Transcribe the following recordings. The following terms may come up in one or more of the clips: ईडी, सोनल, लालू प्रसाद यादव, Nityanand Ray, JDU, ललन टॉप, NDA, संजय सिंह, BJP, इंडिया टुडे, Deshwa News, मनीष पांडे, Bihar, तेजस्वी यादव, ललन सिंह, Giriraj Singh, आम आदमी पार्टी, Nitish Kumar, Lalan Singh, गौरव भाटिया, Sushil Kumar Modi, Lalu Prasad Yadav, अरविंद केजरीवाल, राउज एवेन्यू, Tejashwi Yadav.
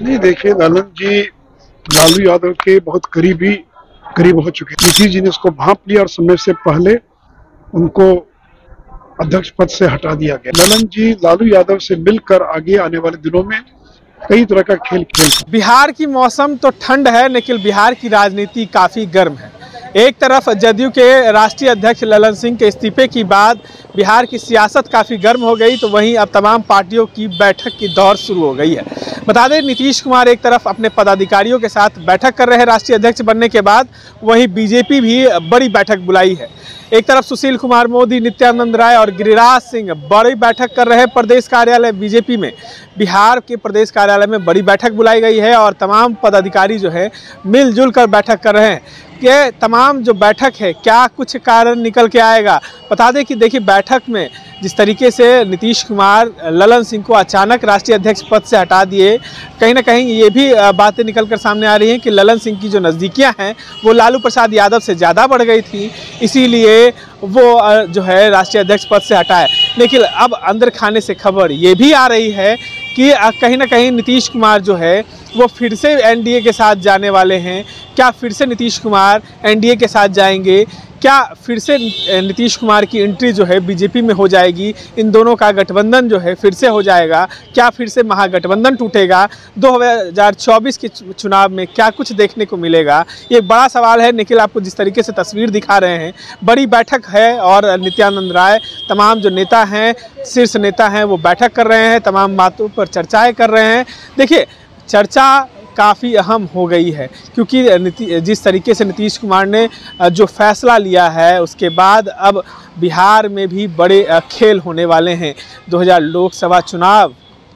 नहीं, देखिए लालन जी लालू यादव के बहुत करीब हो चुके हैं। नीतीश जी ने उसको भांप लिया और समय से पहले उनको अध्यक्ष पद से हटा दिया गया। लालन जी लालू यादव से मिलकर आगे आने वाले दिनों में कई तरह का खेल खेल। बिहार की मौसम तो ठंड है लेकिन बिहार की राजनीति काफी गर्म है। एक तरफ जदयू के राष्ट्रीय अध्यक्ष ललन सिंह के इस्तीफे की बाद बिहार की सियासत काफ़ी गर्म हो गई, तो वहीं अब तमाम पार्टियों की बैठक की दौर शुरू हो गई है। बता दें नीतीश कुमार एक तरफ अपने पदाधिकारियों के साथ बैठक कर रहे हैं राष्ट्रीय अध्यक्ष बनने के बाद, वहीं बीजेपी भी बड़ी बैठक बुलाई है। एक तरफ सुशील कुमार मोदी, नित्यानंद राय और गिरिराज सिंह बड़ी बैठक कर रहे हैं प्रदेश कार्यालय बीजेपी में। बिहार के प्रदेश कार्यालय में बड़ी बैठक बुलाई गई है और तमाम पदाधिकारी जो है मिलजुल कर बैठक कर रहे हैं। ये तमाम जो बैठक है क्या कुछ कारण निकल के आएगा? बता दें कि देखिए बैठक में जिस तरीके से नीतीश कुमार ललन सिंह को अचानक राष्ट्रीय अध्यक्ष पद से हटा दिए, कहीं ना कहीं ये भी बातें निकल कर सामने आ रही हैं कि ललन सिंह की जो नज़दीकियां हैं वो लालू प्रसाद यादव से ज़्यादा बढ़ गई थी, इसीलिए वो जो है राष्ट्रीय अध्यक्ष पद से हटाए। लेकिन अब अंदर खाने से खबर ये भी आ रही है कि कहीं ना कहीं नीतीश कुमार जो है वो फिर से एनडीए के साथ जाने वाले हैं। क्या फिर से नीतीश कुमार एनडीए के साथ जाएंगे? क्या फिर से नीतीश कुमार की एंट्री जो है बीजेपी में हो जाएगी? इन दोनों का गठबंधन जो है फिर से हो जाएगा? क्या फिर से महागठबंधन टूटेगा? 2024 के चुनाव में क्या कुछ देखने को मिलेगा? ये बड़ा सवाल है। निखिल आपको जिस तरीके से तस्वीर दिखा रहे हैं बड़ी बैठक है और नित्यानंद राय तमाम जो नेता हैं, शीर्ष नेता हैं, वो बैठक कर रहे हैं, तमाम बातों पर चर्चाएँ कर रहे हैं। देखिए चर्चा काफ़ी अहम हो गई है क्योंकि जिस तरीके से नीतीश कुमार ने जो फैसला लिया है उसके बाद अब बिहार में भी बड़े खेल होने वाले हैं। 2000 लोकसभा चुनाव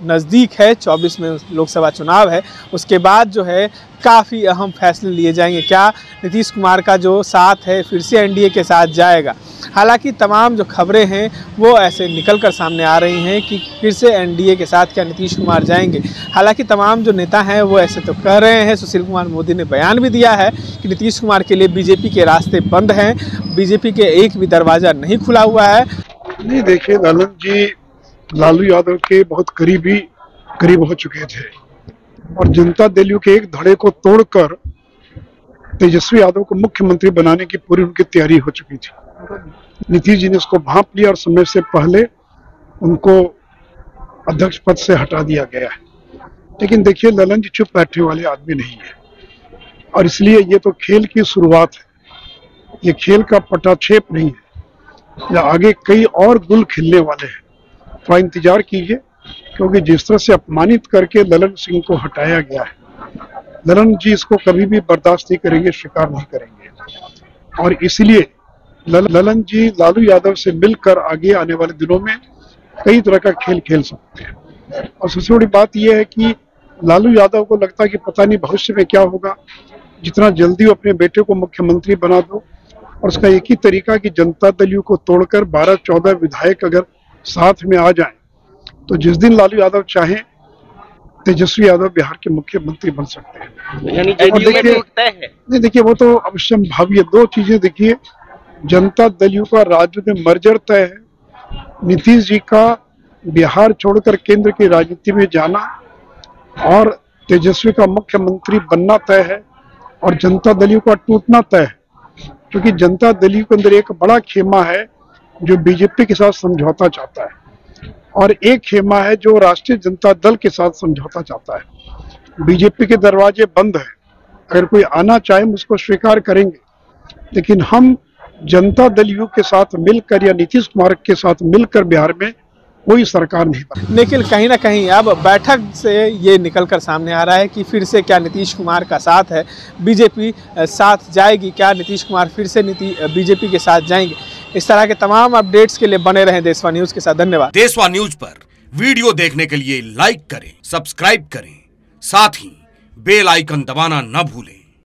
नज़दीक है, 24 में लोकसभा चुनाव है, उसके बाद जो है काफ़ी अहम फैसले लिए जाएंगे। क्या नीतीश कुमार का जो साथ है फिर से एनडीए के साथ जाएगा? हालांकि तमाम जो खबरें हैं वो ऐसे निकल कर सामने आ रही हैं कि फिर से एनडीए के साथ क्या नीतीश कुमार जाएंगे। हालांकि तमाम जो नेता हैं वो ऐसे तो कह रहे हैं, सुशील कुमार मोदी ने बयान भी दिया है कि नीतीश कुमार के लिए बीजेपी के रास्ते बंद हैं, बीजेपी के एक भी दरवाज़ा नहीं खुला हुआ है। नहीं, देखिए लालन जी लालू यादव के बहुत करीब हो चुके थे और जनता दल के एक धड़े को तोड़कर तेजस्वी यादव को मुख्यमंत्री बनाने की पूरी उनकी तैयारी हो चुकी थी। नीतीश जी ने उसको भांप लिया और समय से पहले उनको अध्यक्ष पद से हटा दिया गया है। लेकिन देखिए ललन जी चुप बैठने वाले आदमी नहीं है और इसलिए ये तो खेल की शुरुआत है, ये खेल का पटाक्षेप नहीं है, या आगे कई और गुल खिलने वाले हैं। थोड़ा इंतजार कीजिए क्योंकि जिस तरह से अपमानित करके ललन सिंह को हटाया गया है, ललन जी इसको कभी भी बर्दाश्त नहीं करेंगे, स्वीकार नहीं करेंगे और इसलिए ललन जी लालू यादव से मिलकर आगे आने वाले दिनों में कई तरह का खेल खेल सकते हैं। और सबसे बड़ी बात यह है कि लालू यादव को लगता है कि पता नहीं भविष्य में क्या होगा, जितना जल्दी वो अपने बेटे को मुख्यमंत्री बना दो। और उसका एक ही तरीका कि जनता दल यू को तोड़कर 12-14 विधायक अगर साथ में आ जाए तो जिस दिन लालू यादव चाहें तेजस्वी यादव बिहार के मुख्यमंत्री बन सकते हैं। यानी नहीं, देखिए वो तो अवश्य भावी। दो चीजें देखिए, जनता दल यू का राज्य में मर्जर तय है, नीतीश जी का बिहार छोड़कर केंद्र की राजनीति में जाना और तेजस्वी का मुख्यमंत्री बनना तय है और जनता दल यू का टूटना तय है क्योंकि जनता दल यू के अंदर एक बड़ा खेमा है जो बीजेपी के साथ समझौता चाहता है और एक खेमा है जो राष्ट्रीय जनता दल के साथ समझौता चाहता है। बीजेपी के दरवाजे बंद हैं, अगर कोई आना चाहे उसको स्वीकार करेंगे, लेकिन हम जनता दल यू के साथ मिलकर या नीतीश कुमार के साथ मिलकर बिहार में कोई सरकार नहीं। लेकिन कहीं ना कहीं अब बैठक से ये निकल कर सामने आ रहा है कि फिर से क्या नीतीश कुमार का साथ है, बीजेपी साथ जाएगी? क्या नीतीश कुमार फिर से बीजेपी के साथ जाएंगे? इस तरह के तमाम अपडेट्स के लिए बने रहें देशवा न्यूज के साथ। धन्यवाद। देशवा न्यूज पर वीडियो देखने के लिए लाइक करें, सब्सक्राइब करें, साथ ही बेल आइकन दबाना न भूलें।